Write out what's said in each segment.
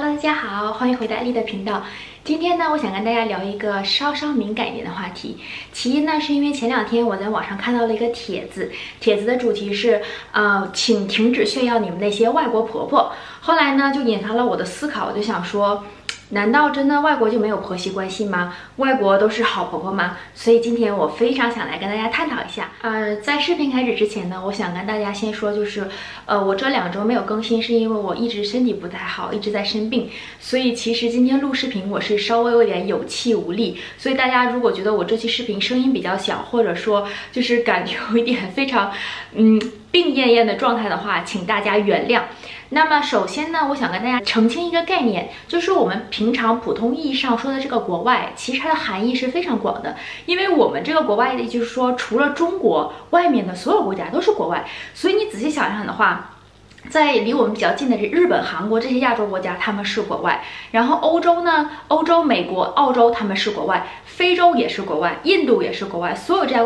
Hello， 大家好，欢迎回到艾丽的频道。今天呢，我想跟大家聊一个稍稍敏感一点的话题。其一呢，是因为前两天我在网上看到了一个帖子，帖子的主题是请停止炫耀你们那些外国婆婆。后来呢，就引发了我的思考，我就想说，难道真的外国就没有婆媳关系吗？外国都是好婆婆吗？所以今天我非常想来跟大家探讨一下。在视频开始之前呢，我想跟大家先说，就是我这2周没有更新，是因为我一直身体不太好，一直在生病，所以其实今天录视频我是稍微有点有气无力。所以大家如果觉得我这期视频声音比较小，或者说就是感觉有一点非常病恹恹的状态的话，请大家原谅。那么首先呢，我想跟大家澄清一个概念，就是我们平常普通意义上说的这个国外，其实它的含义是非常广的。因为我们这个国外的，就是说除了中国，外面的所有国家都是国外。所以你仔细想想的话，在离我们比较近的是日本、韩国这些亚洲国家，他们是国外。然后欧洲呢，欧洲、美国、澳洲他们是国外，非洲也是国外，印度也是国外，所有这些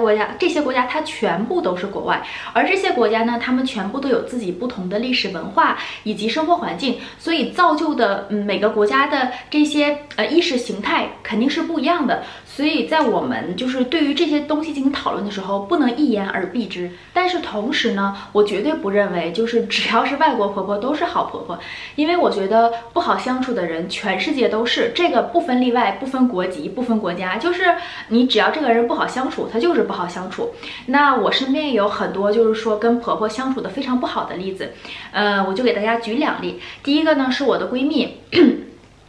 国家它全部都是国外。而这些国家呢，他们全部都有自己不同的历史文化以及生活环境，所以造就的每个国家的这些意识形态肯定是不一样的。所以在我们就是对于这些东西进行讨论的时候，不能一言而蔽之。但是同时呢，我绝对不认为就是只要是外国婆婆都是好婆婆，因为我觉得不好相处的人全世界都是，这个不分例外，不分国籍，不分国家，就是你只要这个人不好相处，他就是不好相处。那我身边也有很多就是说跟婆婆相处的非常不好的例子，我就给大家举2例。第一个呢，是我的闺蜜。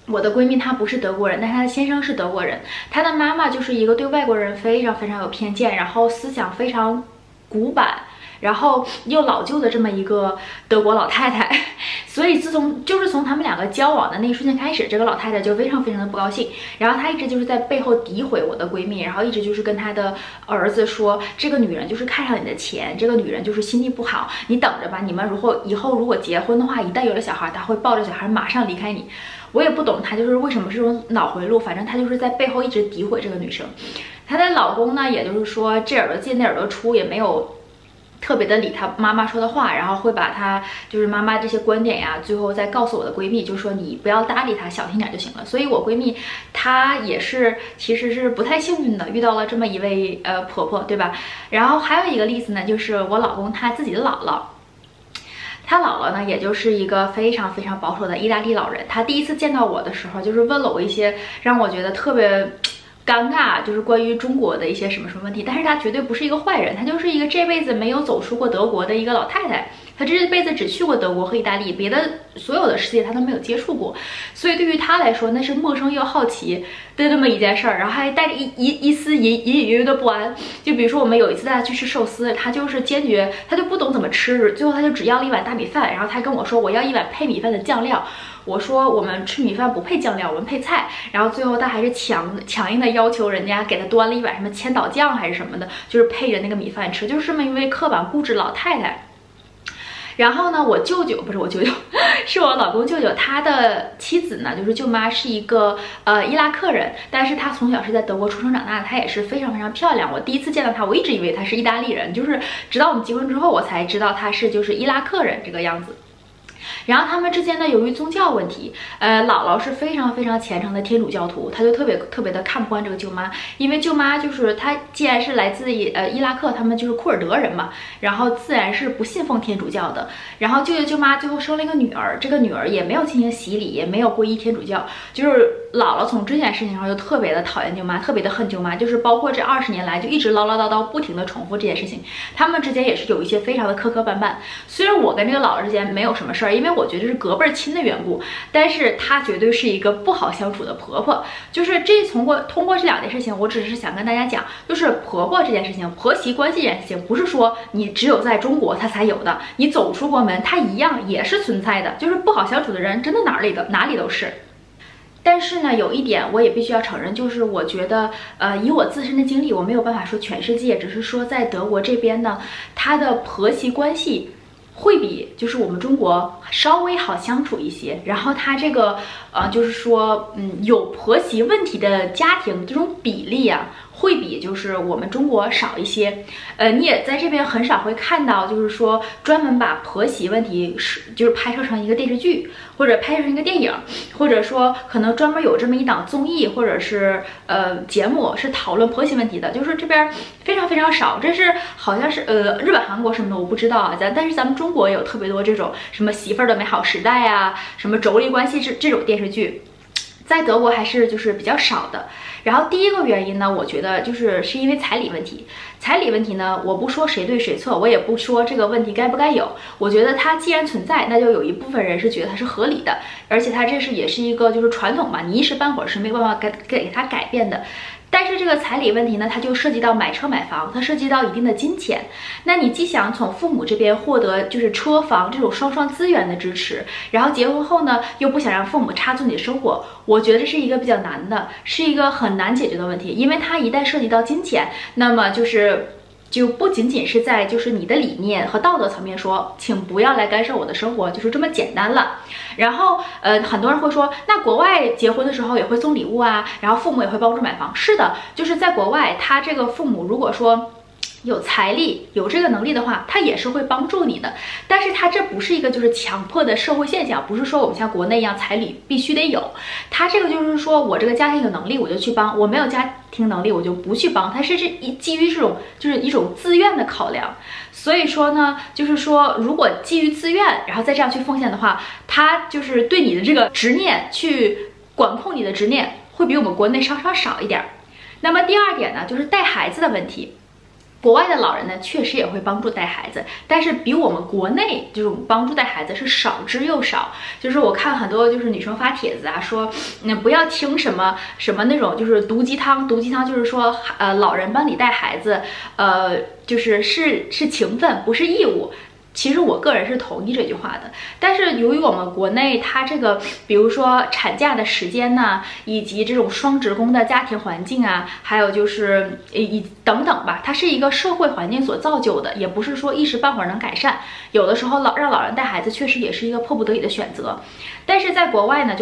我的闺蜜她不是德国人，但她的先生是德国人，她的妈妈就是一个对外国人非常非常有偏见，然后思想非常古板，然后又老旧的这么一个德国老太太。所以从他们两个交往的那一瞬间开始，这个老太太就非常非常的不高兴，然后她一直就是在背后诋毁我的闺蜜，然后一直就是跟她的儿子说，这个女人就是看上你的钱，这个女人就是心地不好，你等着吧，你们以后如果结婚的话，一旦有了小孩，她会抱着小孩马上离开你。我也不懂她就是为什么是这种脑回路，反正她就是在背后一直诋毁这个女生。她的老公呢，也就是说这耳朵进那耳朵出，也没有特别的理她妈妈说的话，然后会把她就是妈妈这些观点呀，最后再告诉我的闺蜜，就说你不要搭理她，小心点就行了。所以我闺蜜她也是其实是不太幸运的，遇到了这么一位婆婆，对吧？然后还有一个例子呢，就是我老公他自己的姥姥。他姥姥呢，也就是一个非常非常保守的意大利老人。他第一次见到我的时候，就是问了我一些让我觉得特别尴尬，就是关于中国的一些什么什么问题。但是她绝对不是一个坏人，她就是一个这辈子没有走出过德国的一个老太太，她这辈子只去过德国和意大利，别的所有的世界她都没有接触过。所以对于她来说，那是陌生又好奇的这么一件事儿，然后还带着一丝隐约的不安。就比如说我们有一次带她去吃寿司，她就是坚决，她就不懂怎么吃，最后她就只要了1碗大米饭，然后她跟我说我要1碗配米饭的酱料。我说我们吃米饭不配酱料，我们配菜。然后最后她还是强硬的要求人家给她端了1碗什么千岛酱还是什么的，就是配着那个米饭吃，就是这么一位刻板固执老太太。然后呢，我老公舅舅，他的妻子呢，就是舅妈，是一个伊拉克人，但是她从小是在德国出生长大的，她也是非常非常漂亮。我第一次见到她，我一直以为她是意大利人，就是直到我们结婚之后，我才知道她是就是伊拉克人这个样子。然后他们之间呢，由于宗教问题，姥姥是非常非常虔诚的天主教徒，她就特别的看不惯这个舅妈，因为舅妈就是她既然是来自伊拉克，他们就是库尔德人嘛，然后自然是不信奉天主教的。然后舅舅舅妈最后生了一个女儿，这个女儿也没有进行洗礼，也没有皈依天主教，就是姥姥从这件事情上就特别的讨厌舅妈，特别的恨舅妈，就是包括这20年来就一直唠唠叨叨不停的重复这件事情。他们之间也是有一些非常的磕磕绊绊，虽然我跟这个姥姥之间没有什么事儿，因为我觉得是隔辈亲的缘故，但是她绝对是一个不好相处的婆婆。就是通过这2件事情，我只是想跟大家讲，就是婆婆这件事情，婆媳关系这件事情，不是说你只有在中国它才有的，你走出国门它一样也是存在的。就是不好相处的人真的哪里都是。但是呢，有一点我也必须要承认，就是我觉得，以我自身的经历，我没有办法说全世界，只是说在德国这边呢，它的婆媳关系会比就是我们中国稍微好相处一些。然后它这个就是说有婆媳问题的家庭这种比例啊，会比就是我们中国少一些。你也在这边很少会看到，就是说专门把婆媳问题就是拍摄成一个电视剧，或者拍摄成一个电影，或者说可能专门有这么一档综艺或者是节目是讨论婆媳问题的，就是这边非常非常少。这是好像是日本、韩国什么的我不知道啊，但是咱们中国也有特别多这种什么媳妇儿的美好时代啊，什么妯娌关系这种电视剧。在德国还是就是比较少的。然后第一个原因呢，我觉得是因为彩礼问题。彩礼问题呢，我不说谁对谁错，我也不说这个问题该不该有。我觉得它既然存在，那就有一部分人是觉得它是合理的，而且它也是一个就是传统嘛，你一时半会儿是没有办法给它改变的。但是这个彩礼问题呢，它就涉及到买车买房，它涉及到一定的金钱。那你既想从父母这边获得就是车房这种双资源的支持，然后结婚后呢又不想让父母插足你的生活，我觉得这是一个比较难的，是一个很难解决的问题。因为它一旦涉及到金钱，那么就不仅仅是在你的理念和道德层面说，请不要来干涉我的生活，这么简单了。然后很多人会说，那国外结婚的时候也会送礼物啊，然后父母也会帮助买房。是的，在国外，他这个父母如果说有财力、有这个能力的话，他也是会帮助你的。但是他这不是一个强迫的社会现象，不是说我们像国内一样彩礼必须得有。他这个说我这个家庭有能力我就去帮，我没有家庭能力我就不去帮。他是基于这种一种自愿的考量。所以说呢，如果基于自愿，然后再这样去奉献的话，他对你的这个执念去管控你的执念，会比我们国内稍稍少一点。那么第二点呢，带孩子的问题。国外的老人呢，确实也会帮助带孩子，但是比我们国内帮助带孩子是少之又少。我看很多女生发帖子啊，说不要听什么那种毒鸡汤，毒鸡汤说老人帮你带孩子，是情分不是义务。其实我个人是同意这句话的，但是由于我们国内它比如说产假的时间呐，以及这种双职工的家庭环境啊，还有等等吧，它是一个社会环境所造就的，也不是说一时半会儿能改善。有的时候让老人带孩子确实也是一个迫不得已的选择，但是在国外呢，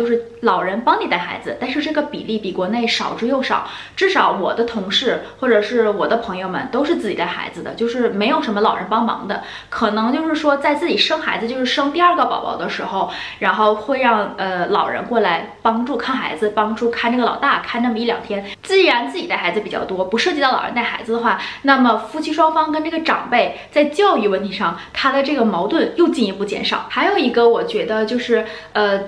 老人帮你带孩子，但是这个比例比国内少之又少。至少我的同事或者是我的朋友们都是自己带孩子的，没有什么老人帮忙的，可能在自己生孩子生第二个宝宝的时候，然后会让老人过来帮助看孩子，帮助看这个老大，看那么一两天。既然自己带孩子比较多，不涉及到老人带孩子的话，那么夫妻双方跟这个长辈在教育问题上，他的这个矛盾又进一步减少。还有一个我觉得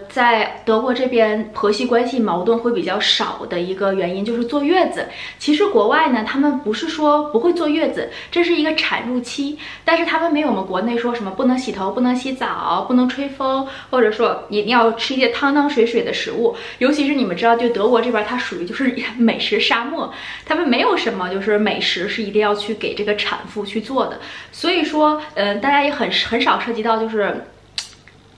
在德国这边婆媳关系矛盾会比较少的一个原因坐月子。其实国外呢，他们不是说不会坐月子，这是一个产褥期，但是他们没有我们国内说什么不能洗头、不能洗澡、不能吹风，或者说一定要吃一些汤汤水水的食物。尤其是你们知道，德国这边它属于美食沙漠，他们没有什么美食是一定要去给这个产妇去做的。所以说，大家也很少涉及到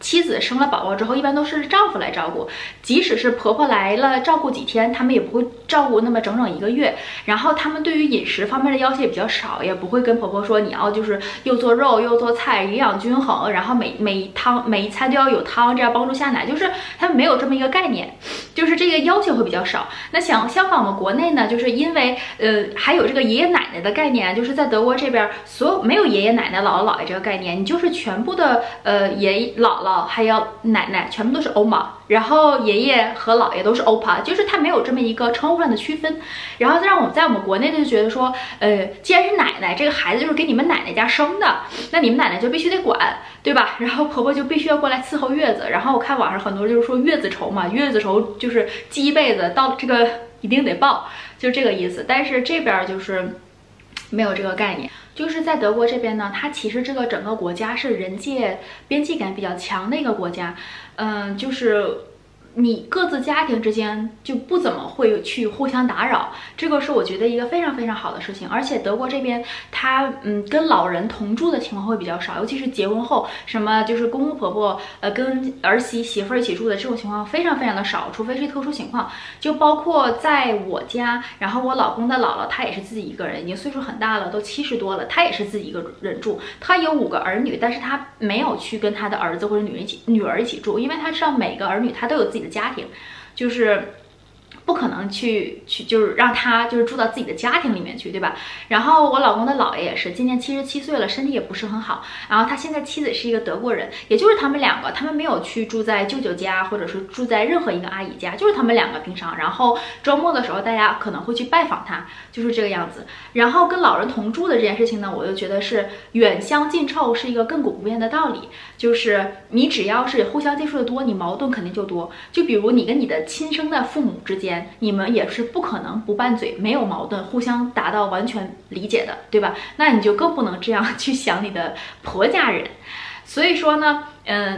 妻子生了宝宝之后，一般都是丈夫来照顾，即使是婆婆来了照顾几天，他们也不会照顾那么整整一个月。然后他们对于饮食方面的要求也比较少，也不会跟婆婆说你要又做肉又做菜，营养均衡，然后每一餐都要有汤，这样帮助下奶，他们没有这么一个概念，这个要求会比较少。那相反我们国内呢，因为还有这个爷爷奶奶的概念，在德国这边没有爷爷奶奶、姥姥姥爷这个概念，你全部的姥姥还有奶奶全部都是欧玛，然后爷爷和姥爷都是欧帕，他没有这么一个称呼上的区分。然后让我们在我们国内觉得说，既然是奶奶，这个孩子给你们奶奶家生的，那你们奶奶就必须得管，对吧？然后婆婆就必须要过来伺候月子。然后我看网上很多说月子愁嘛，月子愁记一辈子，到这个一定得报，这个意思。但是这边没有这个概念。在德国这边呢，它其实这个整个国家是人界边界感比较强的一个国家，你各自家庭之间不怎么会去互相打扰，这个是我觉得一个非常非常好的事情。而且德国这边他跟老人同住的情况会比较少，尤其是结婚后，什么公公婆婆跟儿媳媳妇一起住的这种情况非常非常的少，除非是特殊情况。包括在我家，然后我老公的姥姥她也是自己一个人，已经岁数很大了，都70多了，她也是自己一个人住。她有5个儿女，但是她没有去跟她的儿子或者女儿一起住，因为她知道每个儿女她都有自己的家庭，不可能去就是让他就是住到自己的家庭里面去，对吧？然后我老公的姥爷也是今年77岁了，身体也不是很好。然后他现在妻子是一个德国人，也就是他们两个，他们没有去住在舅舅家，或者是住在任何一个阿姨家，就是他们两个平常，然后周末的时候大家可能会去拜访他，就是这个样子。然后跟老人同住的这件事情呢，我就觉得是远香近臭是一个亘古不变的道理，就是你只要是互相接触的多，你矛盾肯定就多。就比如你跟你的亲生的父母之间，你们也是不可能不拌嘴，没有矛盾，互相达到完全理解的，对吧？那你就更不能这样去想你的婆家人。所以说呢，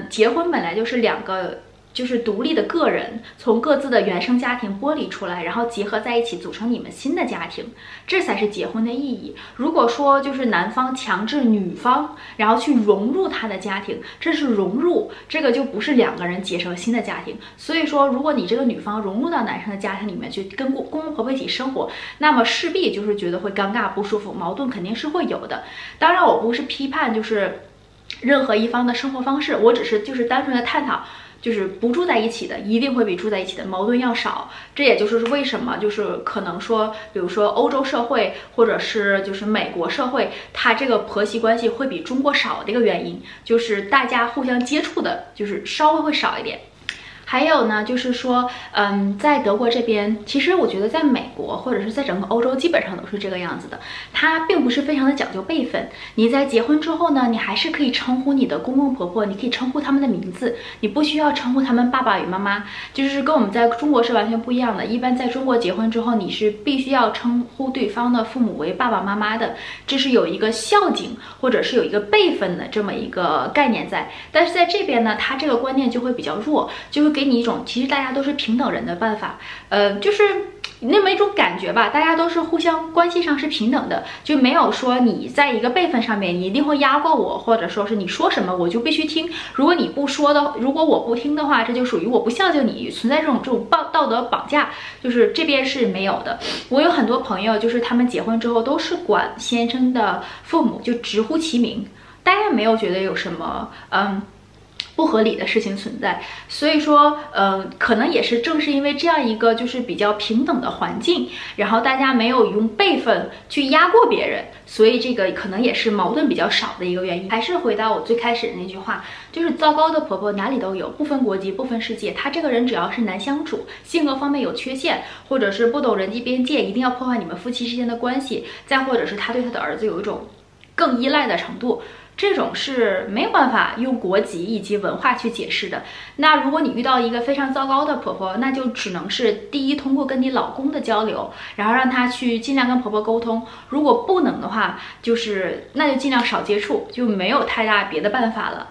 结婚本来就是两个就是独立的个人从各自的原生家庭剥离出来，然后结合在一起组成你们新的家庭，这才是结婚的意义。如果说就是男方强制女方然后去融入他的家庭，这是融入，这个就不是两个人结成新的家庭。所以说如果你这个女方融入到男生的家庭里面去，跟公公婆婆一起生活，那么势必就是觉得会尴尬不舒服，矛盾肯定是会有的。当然我不是批判就是任何一方的生活方式，我只是就是单纯的探讨，就是不住在一起的一定会比住在一起的矛盾要少。这也就是为什么就是可能说比如说欧洲社会或者是就是美国社会，它这个婆媳关系会比中国少的一个原因，就是大家互相接触的就是稍微会少一点。还有呢，就是说，在德国这边，其实我觉得在美国或者是在整个欧洲，基本上都是这个样子的。它并不是非常的讲究辈分。你在结婚之后呢，你还是可以称呼你的公公婆婆，你可以称呼他们的名字，你不需要称呼他们爸爸与妈妈，就是跟我们在中国是完全不一样的。一般在中国结婚之后，你是必须要称呼对方的父母为爸爸妈妈的，这是有一个孝敬或者是有一个辈分的这么一个概念在。但是在这边呢，它这个观念就会比较弱，就会给你一种其实大家都是平等人的办法，就是那么一种感觉吧，大家都是互相关系上是平等的，就没有说你在一个辈分上面你一定会压过我，或者说是你说什么我就必须听，如果你不说的，如果我不听的话，这就属于我不孝敬你，存在这种道德绑架，就是这边是没有的。我有很多朋友就是他们结婚之后都是管先生的父母，就直呼其名，大家没有觉得有什么不合理的事情存在。所以说可能也是正是因为这样一个就是比较平等的环境，然后大家没有用辈分去压过别人，所以这个可能也是矛盾比较少的一个原因。还是回到我最开始的那句话，就是糟糕的婆婆哪里都有，不分国籍不分世界，她这个人只要是难相处，性格方面有缺陷，或者是不懂人际边界，一定要破坏你们夫妻之间的关系，再或者是她对她的儿子有一种更依赖的程度，这种是没有办法用国籍以及文化去解释的。那如果你遇到一个非常糟糕的婆婆，那就只能是第一通过跟你老公的交流，然后让她去尽量跟婆婆沟通，如果不能的话，就是那就尽量少接触，就没有太大别的办法了。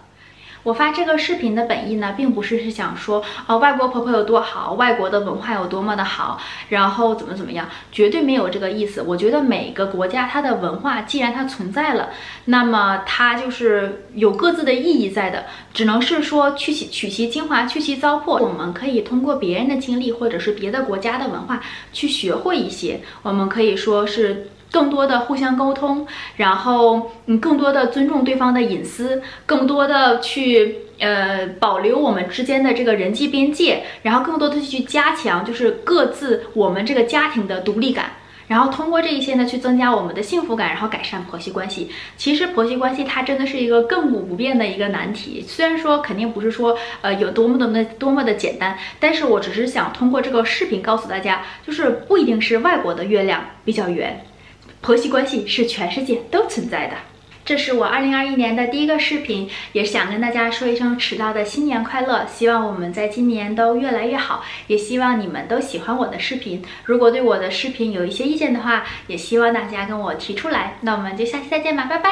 我发这个视频的本意呢，并不是想说外国婆婆有多好，外国的文化有多么的好，然后怎么样，绝对没有这个意思。我觉得每个国家它的文化既然它存在了，那么它就是有各自的意义在的，只能是说取其精华，去其糟粕。我们可以通过别人的经历或者是别的国家的文化去学会一些，我们可以说是更多的互相沟通，然后更多的尊重对方的隐私，更多的去保留我们之间的这个人际边界，然后更多的去加强就是各自我们这个家庭的独立感，然后通过这一些呢去增加我们的幸福感，然后改善婆媳关系。其实婆媳关系它真的是一个亘古不变的一个难题，虽然说肯定不是说有多么的简单，但是我只是想通过这个视频告诉大家，就是不一定是外国的月亮比较圆，婆媳关系是全世界都存在的。这是我2021年的第一个视频，也想跟大家说一声迟到的新年快乐，希望我们在今年都越来越好，也希望你们都喜欢我的视频。如果对我的视频有一些意见的话，也希望大家跟我提出来。那我们就下期再见吧，拜拜。